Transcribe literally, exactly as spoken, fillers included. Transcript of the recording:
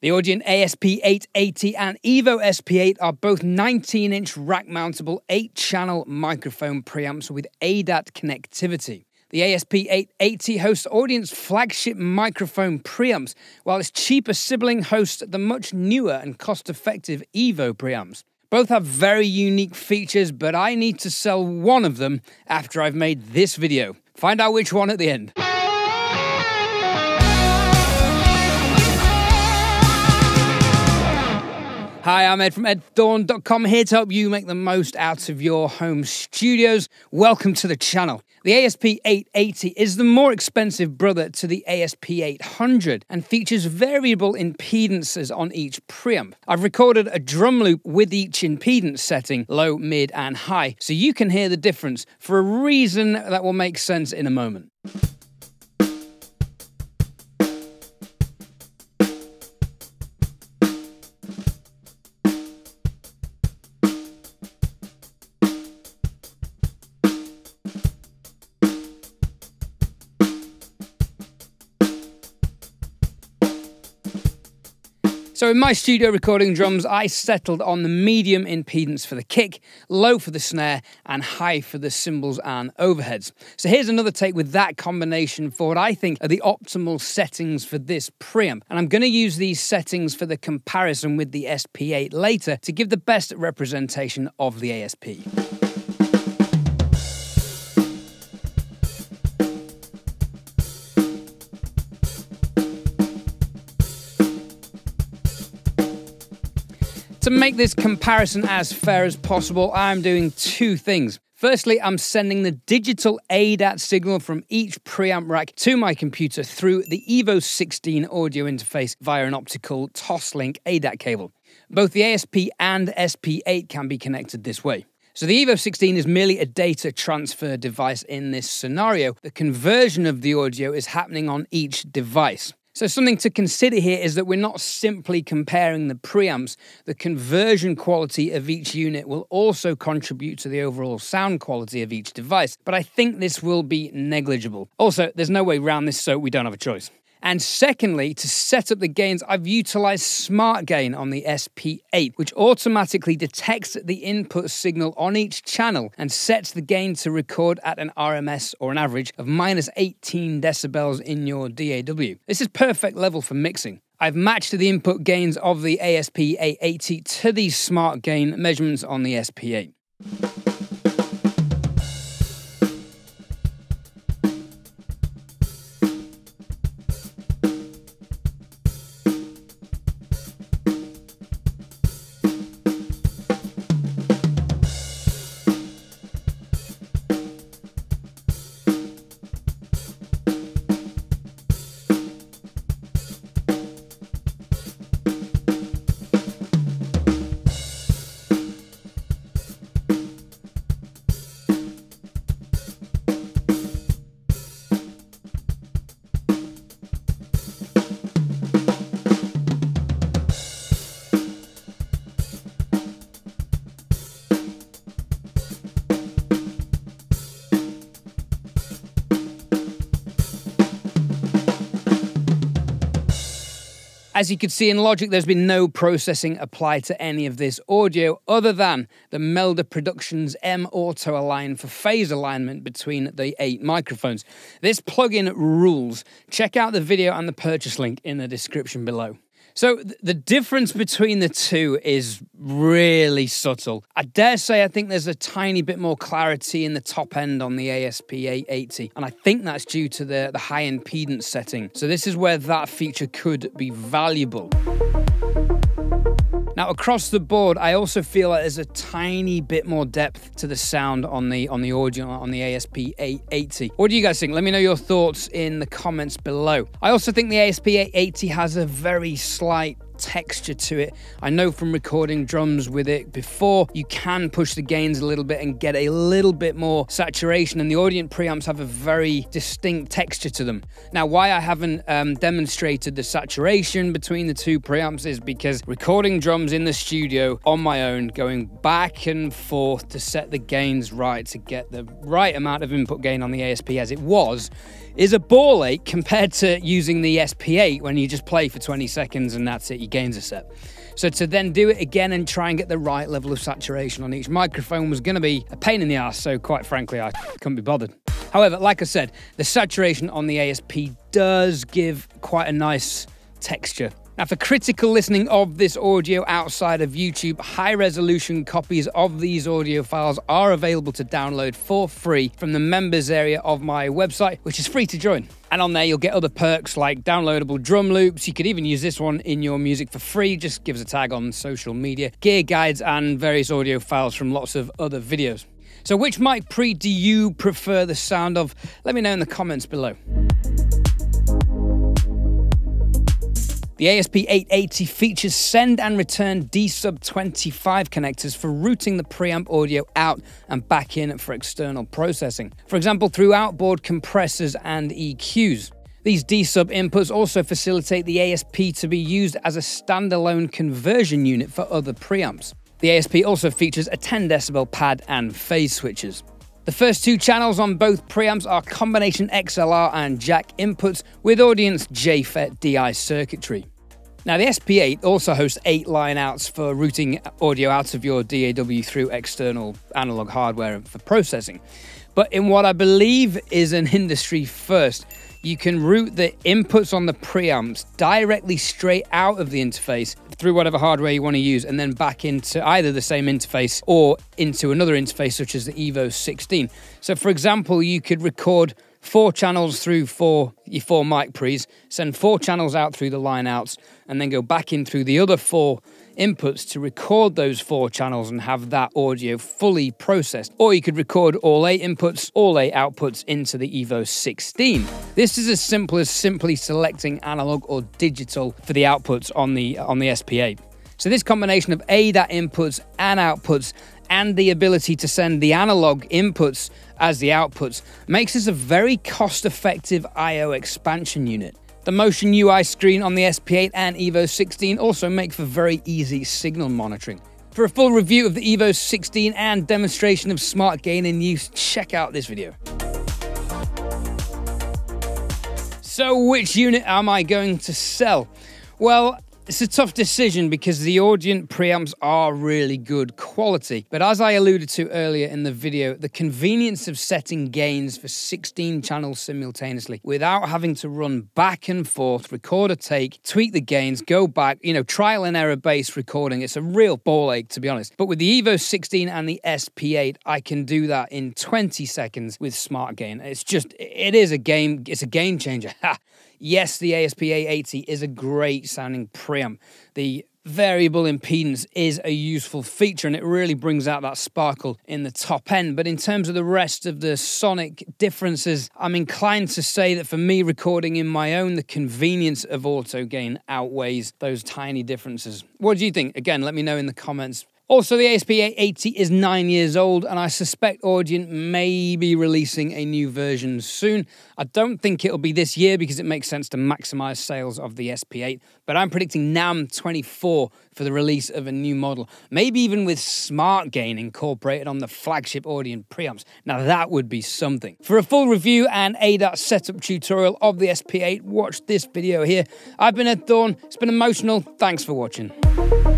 The Audient A S P eight eighty and Evo S P eight are both nineteen inch rack-mountable eight channel microphone preamps with A D A T connectivity. The A S P eight eighty hosts Audient's flagship microphone preamps, while its cheaper sibling hosts the much newer and cost-effective Evo preamps. Both have very unique features, but I need to sell one of them after I've made this video. Find out which one at the end. Hi, I'm Ed from Ed Thorne dot com, here to help you make the most out of your home studios. Welcome to the channel. The A S P eight eighty is the more expensive brother to the A S P eight hundred and features variable impedances on each preamp. I've recorded a drum loop with each impedance setting, low, mid, and high, so you can hear the difference for a reason that will make sense in a moment. So in my studio recording drums, I settled on the medium impedance for the kick, low for the snare, and high for the cymbals and overheads. So here's another take with that combination for what I think are the optimal settings for this preamp. And I'm going to use these settings for the comparison with the S P eight later to give the best representation of the A S P. To make this comparison as fair as possible, I'm doing two things. Firstly, I'm sending the digital A D A T signal from each preamp rack to my computer through the Evo sixteen audio interface via an optical Toslink A D A T cable. Both the A S P and S P eight can be connected this way. So the Evo sixteen is merely a data transfer device in this scenario. The conversion of the audio is happening on each device. So something to consider here is that we're not simply comparing the preamps. The conversion quality of each unit will also contribute to the overall sound quality of each device, but I think this will be negligible. Also, there's no way around this, so we don't have a choice. And secondly, to set up the gains, I've utilized Smart Gain on the S P eight, which automatically detects the input signal on each channel and sets the gain to record at an R M S or an average of minus eighteen decibels in your D A W. This is perfect level for mixing. I've matched the input gains of the A S P eight eighty to these Smart Gain measurements on the S P eight. As you can see in Logic, there's been no processing applied to any of this audio other than the Melda Productions M Auto Align for phase alignment between the eight microphones. This plugin rules. Check out the video and the purchase link in the description below. So the difference between the two is really subtle. I dare say I think there's a tiny bit more clarity in the top end on the A S P eight eighty, and I think that's due to the, the high impedance setting. So this is where that feature could be valuable. Now, across the board, I also feel that there's a tiny bit more depth to the sound on the on the audio on the A S P eight eighty. What do you guys think? Let me know your thoughts in the comments below. I also think the A S P eight eighty has a very slight texture to it. I know from recording drums with it before, you can push the gains a little bit and get a little bit more saturation, and the Audient preamps have a very distinct texture to them. Now, why I haven't um, demonstrated the saturation between the two preamps is because recording drums in the studio on my own, going back and forth to set the gains right to get the right amount of input gain on the A S P as it was, is a ball ache compared to using the S P eight when you just play for twenty seconds and that's it, your gains are set. So to then do it again and try and get the right level of saturation on each microphone was going to be a pain in the ass, so quite frankly I couldn't be bothered. However, like I said, the saturation on the A S P does give quite a nice texture. Now, for critical listening of this audio outside of YouTube, high-resolution copies of these audio files are available to download for free from the members area of my website, which is free to join. And on there, you'll get other perks like downloadable drum loops. You could even use this one in your music for free. Just give us a tag on social media, gear guides, and various audio files from lots of other videos. So which mic pre do you prefer the sound of? Let me know in the comments below. The A S P eight eighty features send and return D sub twenty-five connectors for routing the preamp audio out and back in for external processing, for example, through outboard compressors and E Qs. These D sub inputs also facilitate the A S P to be used as a standalone conversion unit for other preamps. The A S P also features a ten decibel pad and phase switches. The first two channels on both preamps are combination X L R and jack inputs with Audient's J FET D I circuitry. Now, the S P eight also hosts eight lineouts for routing audio out of your D A W through external analog hardware for processing. But in what I believe is an industry first, you can route the inputs on the preamps directly straight out of the interface through whatever hardware you want to use and then back into either the same interface or into another interface such as the Evo sixteen. So for example, you could record four channels through four, your four mic pre's, send four channels out through the lineouts and then go back in through the other four inputs to record those four channels and have that audio fully processed. Or you could record all eight inputs, all eight outputs into the Evo sixteen. This is as simple as simply selecting analog or digital for the outputs on the, on the S P eight. So this combination of A D A T inputs and outputs and the ability to send the analog inputs as the outputs makes this a very cost-effective I O expansion unit. The motion U I screen on the S P eight and Evo sixteen also make for very easy signal monitoring. For a full review of the Evo sixteen and demonstration of Smart Gain in use, check out this video. So which unit am I going to sell? Well, it's a tough decision because the Audient preamps are really good quality. But as I alluded to earlier in the video, the convenience of setting gains for sixteen channels simultaneously without having to run back and forth, record a take, tweak the gains, go back, you know, trial and error based recording. It's a real ball ache, to be honest. But with the Evo sixteen and the S P eight, I can do that in twenty seconds with Smart Gain. It's just, it is a game, it's a game changer. Yes, the A S P eight eighty is a great sounding preamp. The variable impedance is a useful feature and it really brings out that sparkle in the top end. But in terms of the rest of the sonic differences, I'm inclined to say that for me recording in my own, the convenience of auto gain outweighs those tiny differences. What do you think? Again, let me know in the comments. Also, the A S P eight eighty is nine years old, and I suspect Audient may be releasing a new version soon. I don't think it'll be this year because it makes sense to maximize sales of the S P eight, but I'm predicting NAMM twenty-four for the release of a new model, maybe even with Smart Gain incorporated on the flagship Audient preamps. Now, that would be something. For a full review and A D A T setup tutorial of the S P eight, watch this video here. I've been Ed Thorne. It's been emotional. Thanks for watching.